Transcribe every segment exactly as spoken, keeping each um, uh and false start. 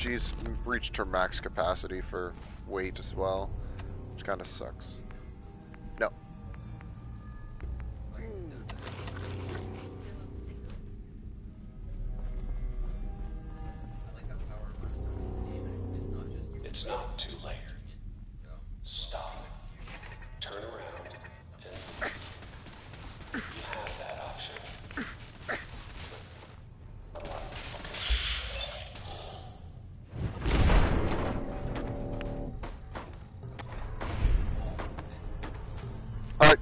she's reached her max capacity for weight as well, which kind of sucks. No. It's not too late. Stop. Turn around. And you have that option. Alright.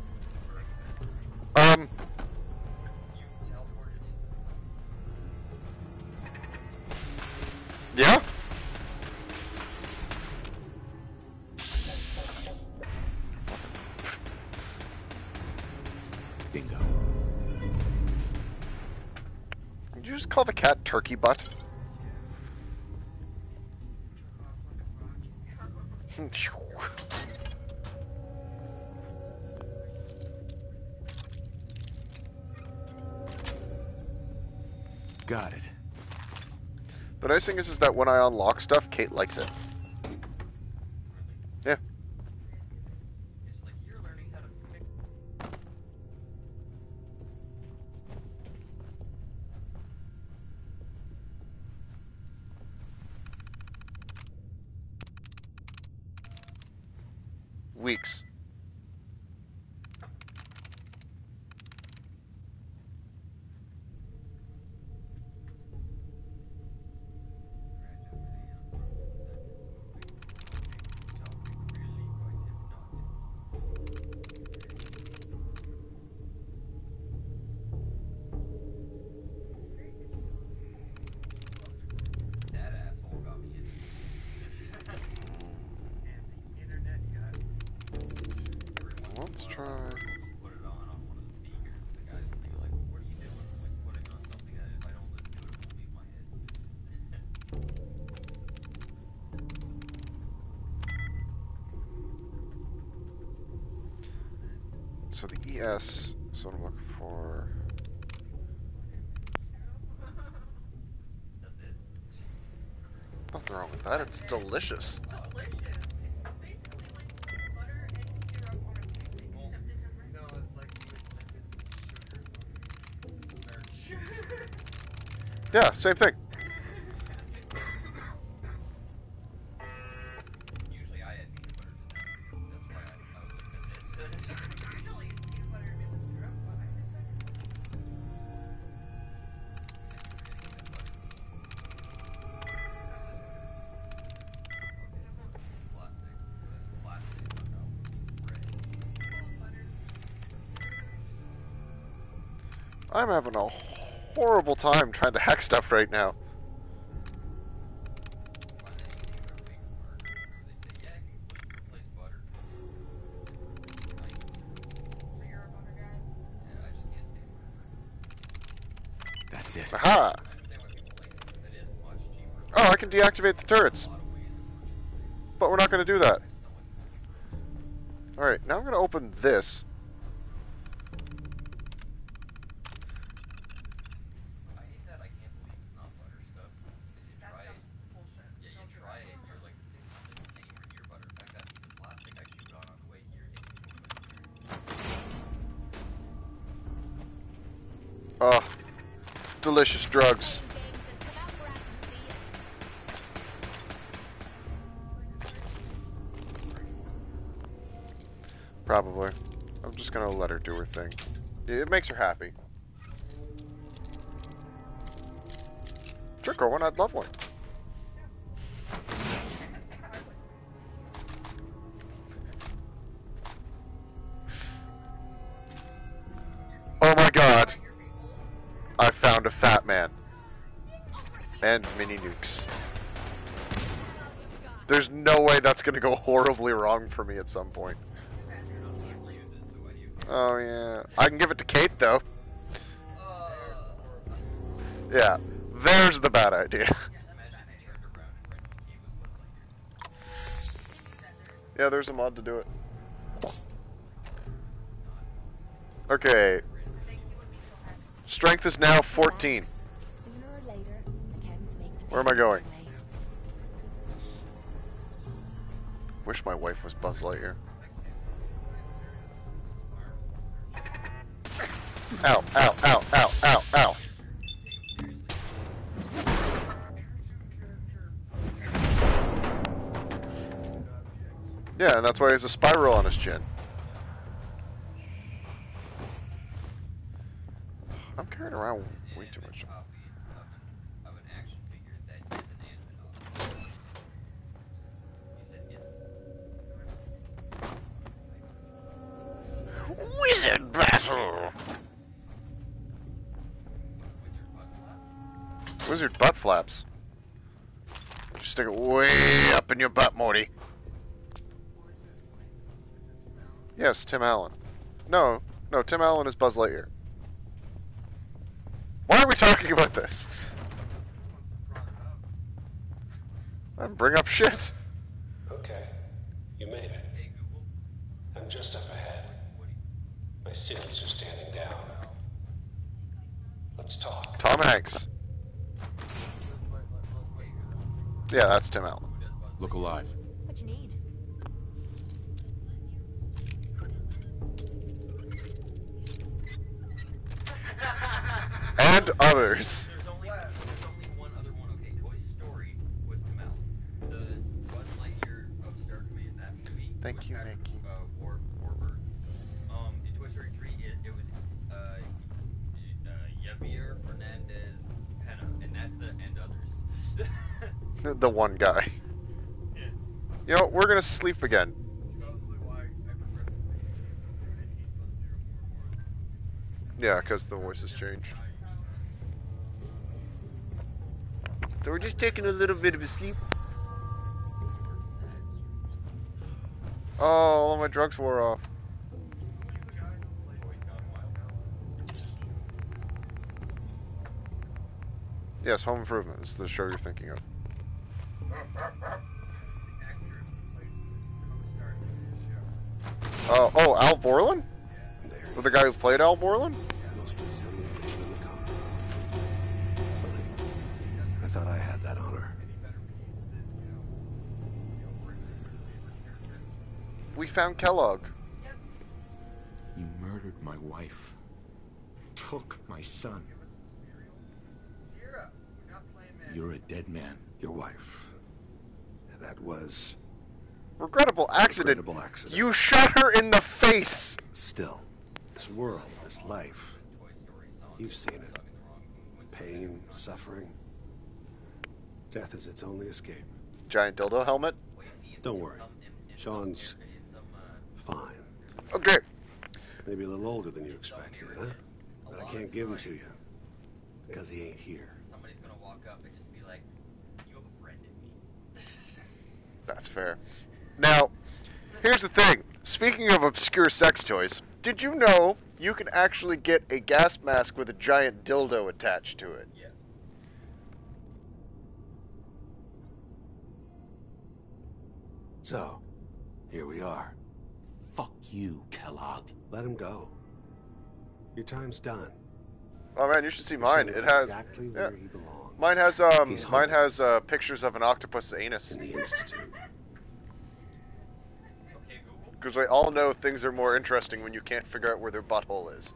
Um. Yeah? Call the cat turkey butt. Got it. The nice thing is, is that when I unlock stuff, Kate likes it. Yeah. Weeks. So the E S is what I'm looking for. Nothing wrong with that, it's delicious. Yeah, same thing. I'm having a horrible time trying to hack stuff right now. That's it. Aha! Oh, I can deactivate the turrets. But we're not going to do that. Alright, now I'm going to open this. Oh, delicious drugs. Probably. I'm just gonna let her do her thing. It makes her happy. Sure, go on, I'd love one. A fat man and mini nukes. There's no way that's gonna go horribly wrong for me at some point. Oh yeah, I can give it to Kate though. Yeah, there's the bad idea. Yeah, there's a mod to do it. Okay. Strength is now fourteen. Where am I going? wish my wife was Buzz Lightyear. Ow, ow, ow, ow, ow, ow. Yeah, and that's why he has a spiral on his chin. I'm carrying around way too much. Wizard battle! Wizard butt flaps. Just stick it way up in your butt, Morty. Yes, Tim Allen. No, no, Tim Allen is Buzz Lightyear. Why are we talking about this? I didn't bring up shit. Okay, you made it. I'm just up ahead. My cities are standing down. Let's talk. Tom Hanks. Yeah, that's Tim Allen. Look alive. What you need? And others. There's only, there's only one other one. Okay, Toy Story was Tim Allen. The Buzz Lightyear of Star Command, that movie. Thank you, Nick. The one guy. Yeah. You know, we're gonna sleep again. Yeah, because the voice has changed. So we're just taking a little bit of a sleep. Oh, all my drugs wore off. Yes, Home Improvement is the show you're thinking of. Uh, oh, Al Borland? Well, the guy who played Al Borland? I thought I had that honor. We found Kellogg. You murdered my wife. Took my son. You're a dead man. Your wife. That was... Regrettable accident. Regrettable accident. You shot her in the face! Still, this world, this life, you've seen it. Pain, suffering. Death is its only escape. Giant dildo helmet? Don't worry. Sean's fine. Okay. Maybe a little older than you expected, huh? But I can't give him to you. Because he ain't here. Somebody's gonna walk up and just be like, you have a friend in me. That's fair. Now, here's the thing. Speaking of obscure sex toys, did you know you can actually get a gas mask with a giant dildo attached to it? Yes. So, here we are. Fuck you, Kellogg. Let him go. Your time's done. Oh man, you should see mine. It has exactly where yeah. he belongs. Mine has um mine has uh, pictures of an octopus anus. In the Institute. Because we all know things are more interesting when you can't figure out where their butthole is.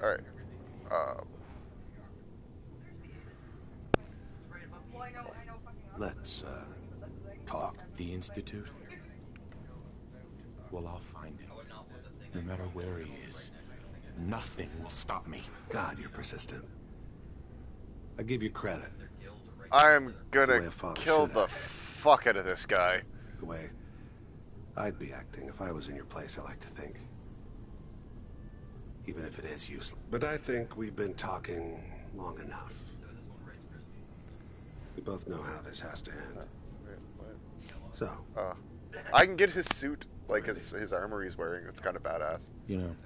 Alright. Uh, Let's uh, talk. The Institute? Well, I'll find him. No matter where he is, nothing will stop me. God, you're persistent. I give you credit. I am gonna the kill the act. fuck out of this guy. The way I'd be acting if I was in your place, I like to think. Even if it is useless. But I think we've been talking long enough. We both know how this has to end. So. Uh, I can get his suit, like his, his armor he's wearing. It's kind of badass. You know,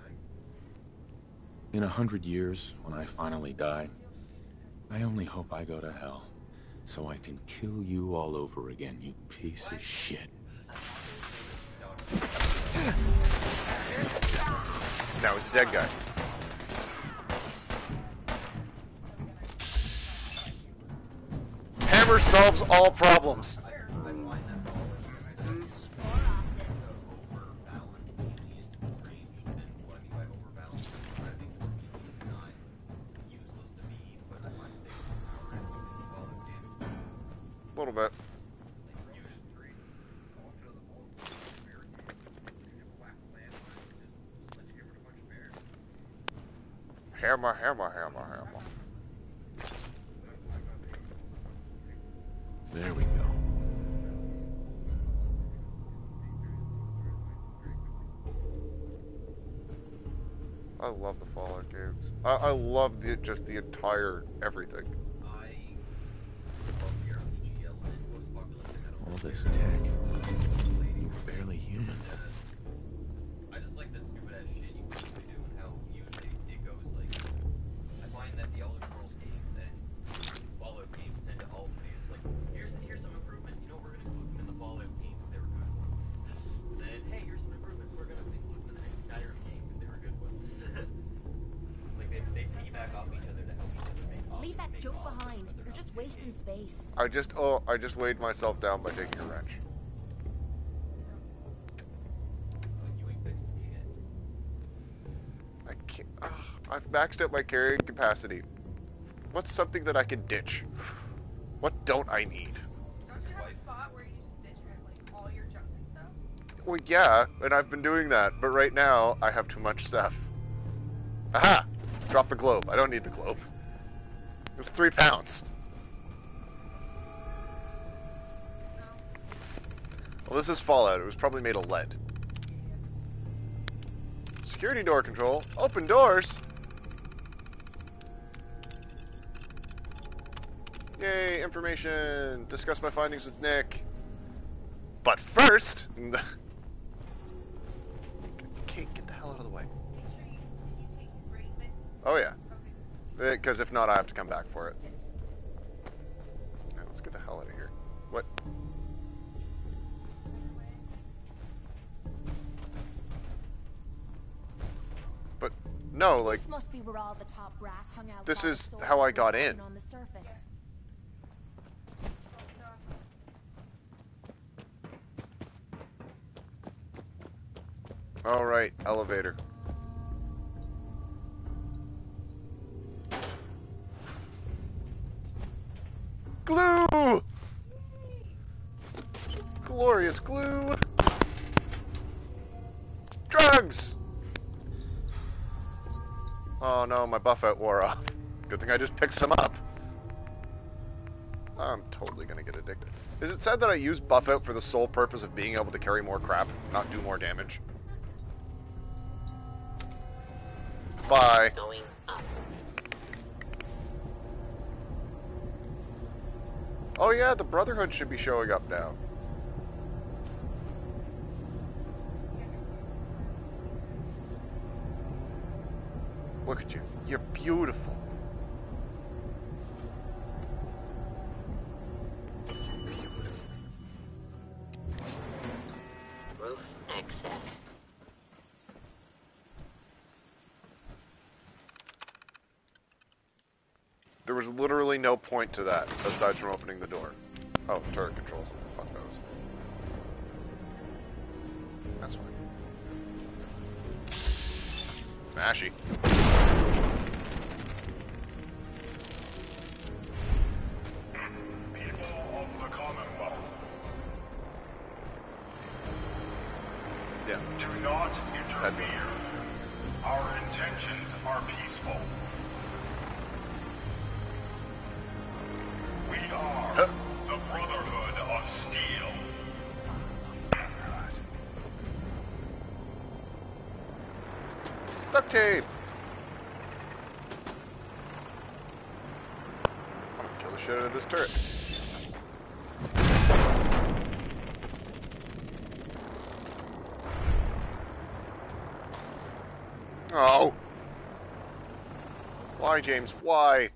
in a hundred years, when I finally die, I only hope I go to hell, so I can kill you all over again, you piece of shit. Now he's a dead guy. hammer solves all problems. A little bit. Hammer, hammer, hammer, hammer. There we go. I love the Fallout games. I, I love the, just the entire everything. All this tech. You were barely human. I just like this stupid ass shit you usually do and how usually it goes like. I find that the Elder Scrolls games and Fallout games tend to alternate. It's like, here's here's some improvements, you know, we're gonna include them in the Fallout games because they were good ones. Then hey, here's some improvements, we're gonna include them in the next Skyrim game because they were good ones. Like they they piggyback off each other to help each other make off. Leave that joke behind. You're just wasting space. I just oh I just weighed myself down by taking a wrench. I've maxed out my carrying capacity. What's something that I can ditch? What don't I need? Don't you have a spot where you just ditch like all your junk and stuff? Well, yeah, and I've been doing that, but right now I have too much stuff. Aha! Drop the globe. I don't need the globe. It's three pounds. Well, this is Fallout. It was probably made of lead. Security door control. Open doors. Yay, information. Discuss my findings with Nick. But first... Kate, get the hell out of the way. Oh, yeah. Because if not, I have to come back for it. Now, let's get the hell out of here. What? But, no, like... This must be where all the top brass hung out. This is how I got in. On the surface. All right, elevator. Glue! Glorious glue! Drugs! Oh no, my buff out wore off. Good thing I just picked some up. I'm totally gonna get addicted. Is it sad that I use buff out for the sole purpose of being able to carry more crap, not do more damage? Bye. Going up. Oh yeah, the Brotherhood should be showing up now. Look at you. You're beautiful. You're beautiful. Roof access. There was literally no point to that, aside from opening the door. Oh, turret controls. Fuck those. That's fine. Mashy. People of the Commonwealth. Yeah. Do not interfere. That... Our intentions are peaceful. We are huh? the Brotherhood of Steel. God. Duct tape! I'm gonna kill the shit out of this turret. Oh! Why, James? Why?